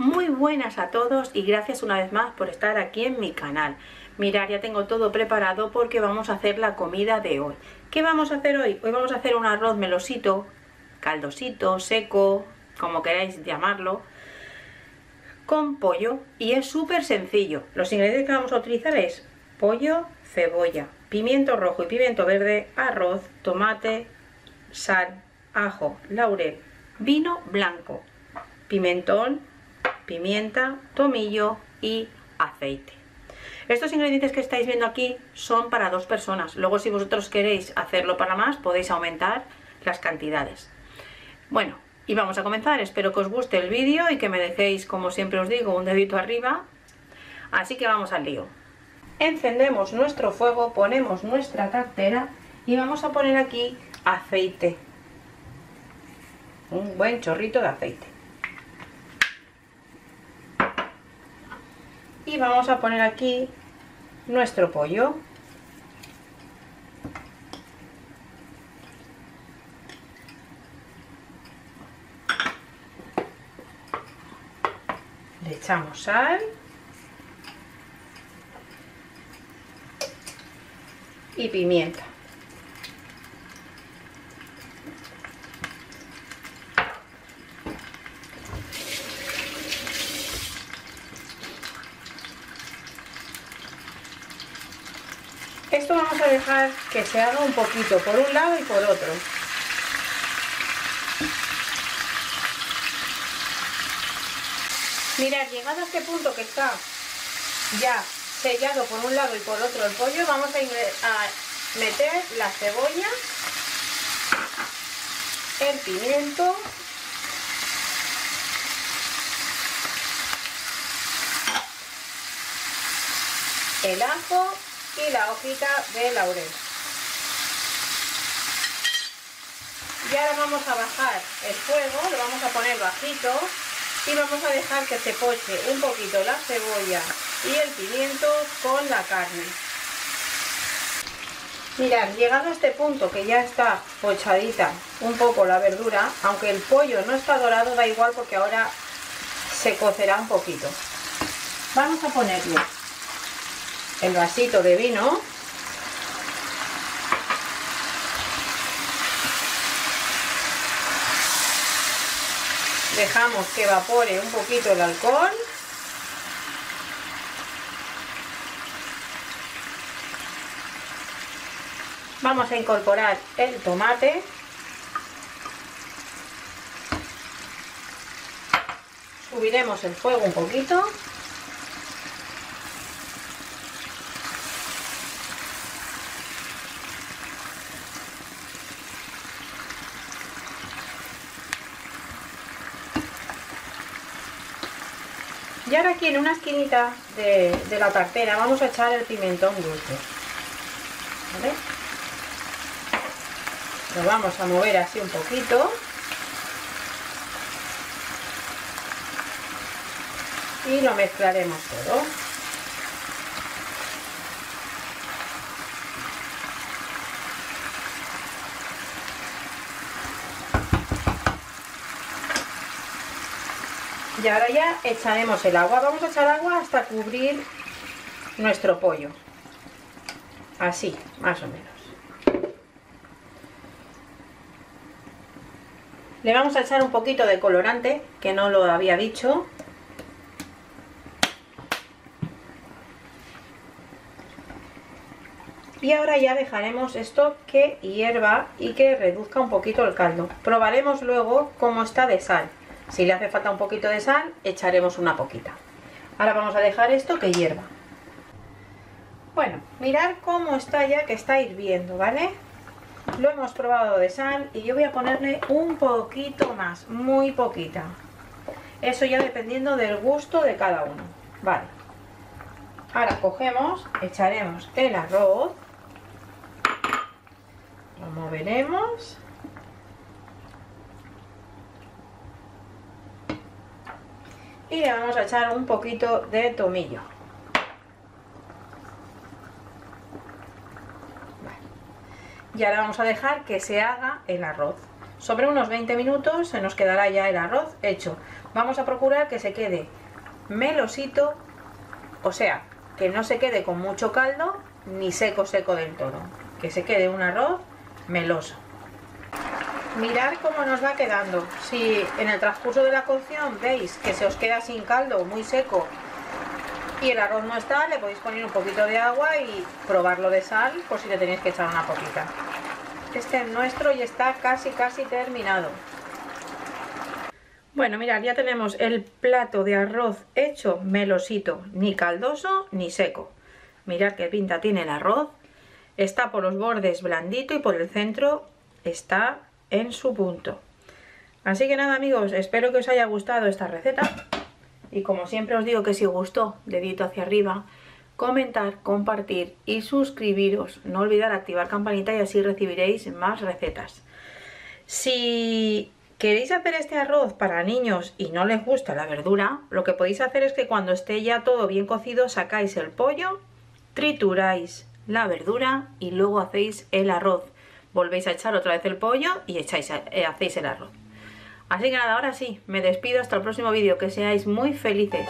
Muy buenas a todos y gracias una vez más por estar aquí en mi canal. Mirad, ya tengo todo preparado porque vamos a hacer la comida de hoy. ¿Qué vamos a hacer hoy? Hoy vamos a hacer un arroz melosito, caldosito, seco, como queráis llamarlo, con pollo, y es súper sencillo. Los ingredientes que vamos a utilizar es pollo, cebolla, pimiento rojo y pimiento verde, arroz, tomate, sal, ajo, laurel, vino blanco, pimentón, pimienta, tomillo y aceite. Estos ingredientes que estáis viendo aquí son para dos personas. Luego, si vosotros queréis hacerlo para más, podéis aumentar las cantidades. Bueno, y vamos a comenzar. Espero que os guste el vídeo y que me dejéis, como siempre os digo, un dedito arriba. Así que vamos al lío. Encendemos nuestro fuego, ponemos nuestra tartera y vamos a poner aquí aceite, un buen chorrito de aceite, y vamos a poner aquí nuestro pollo. Le echamos sal y pimienta. Esto vamos a dejar que se haga un poquito por un lado y por otro. Mirad, llegado a este punto que está ya sellado por un lado y por otro el pollo, vamos a meter la cebolla, el pimiento el ajo y la hojita de laurel. Y ahora vamos a bajar el fuego, lo vamos a poner bajito y vamos a dejar que se poche un poquito la cebolla y el pimiento con la carne. Mirad, llegado a este punto que ya está pochadita un poco la verdura, aunque el pollo no está dorado, da igual porque ahora se cocerá un poquito. Vamos a ponerle el vasito de vino . Dejamos que evapore un poquito el alcohol . Vamos a incorporar el tomate . Subiremos el fuego un poquito . Y ahora aquí en una esquinita de la tartera vamos a echar el pimentón dulce. ¿Vale? Lo vamos a mover así un poquito. Y lo mezclaremos todo. Y ahora ya echaremos el agua. Vamos a echar agua hasta cubrir nuestro pollo. Así, más o menos. Le vamos a echar un poquito de colorante, que no lo había dicho. Y ahora ya dejaremos esto que hierva y que reduzca un poquito el caldo. Probaremos luego cómo está de sal. Si le hace falta un poquito de sal, echaremos una poquita. Ahora vamos a dejar esto que hierva. Bueno, mirad cómo está ya, que está hirviendo, ¿vale? Lo hemos probado de sal y yo voy a ponerle un poquito más, muy poquita. Eso ya dependiendo del gusto de cada uno. Vale. Ahora cogemos, echaremos el arroz. Lo moveremos. Y le vamos a echar un poquito de tomillo. Vale. Y ahora vamos a dejar que se haga el arroz. Sobre unos 20 minutos se nos quedará ya el arroz hecho. vamos a procurar que se quede melosito, o sea, que no se quede con mucho caldo ni seco seco del todo, que se quede un arroz meloso. Mirad cómo nos va quedando. Si en el transcurso de la cocción veis que se os queda sin caldo, muy seco, y el arroz no está, le podéis poner un poquito de agua y probarlo de sal por si le tenéis que echar una poquita. Este es nuestro y está casi casi terminado. Bueno, mirad, ya tenemos el plato de arroz hecho melosito, ni caldoso ni seco. Mirad qué pinta tiene el arroz. Está por los bordes blandito y por el centro está en su punto. Así que nada, amigos, espero que os haya gustado esta receta. Y como siempre os digo que si gustó, dedito hacia arriba, comentar, compartir y suscribiros. No olvidar activar campanita y así recibiréis más recetas. Si queréis hacer este arroz para niños y no les gusta la verdura, lo que podéis hacer es que cuando esté ya todo bien cocido sacáis el pollo, trituráis la verdura y luego hacéis el arroz. Volvéis a echar otra vez el pollo y hacéis el arroz. Así que nada, ahora sí, me despido hasta el próximo vídeo. Que seáis muy felices.